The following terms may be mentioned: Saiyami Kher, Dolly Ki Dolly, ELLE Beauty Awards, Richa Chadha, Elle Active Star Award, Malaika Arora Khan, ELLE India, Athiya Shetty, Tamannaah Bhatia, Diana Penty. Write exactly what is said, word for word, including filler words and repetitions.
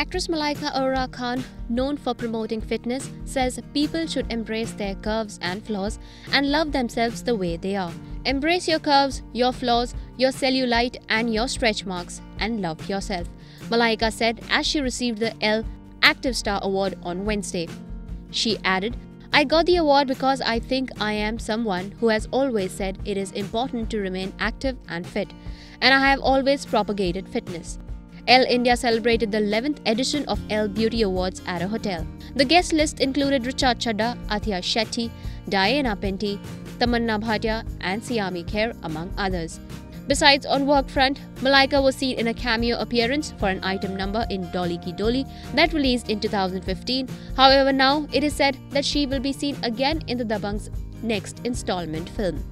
Actress Malaika Arora Khan, known for promoting fitness, says people should embrace their curves and flaws and love themselves the way they are. Embrace your curves, your flaws, your cellulite and your stretch marks and love yourself, Malaika said as she received the Elle Active Star Award on Wednesday. She added, "I got the award because I think I am someone who has always said it is important to remain active and fit, and I have always propagated fitness." Elle India celebrated the eleventh edition of Elle Beauty Awards at a hotel. The guest list included Richa Chadha, Athiya Shetty, Diana Penty, Tamannaah Bhatia and Saiyami Kher, among others. Besides, on work front, Malaika was seen in a cameo appearance for an item number in Dolly Ki Dolly that released in two thousand fifteen. However, now it is said that she will be seen again in the Dabang's next installment film.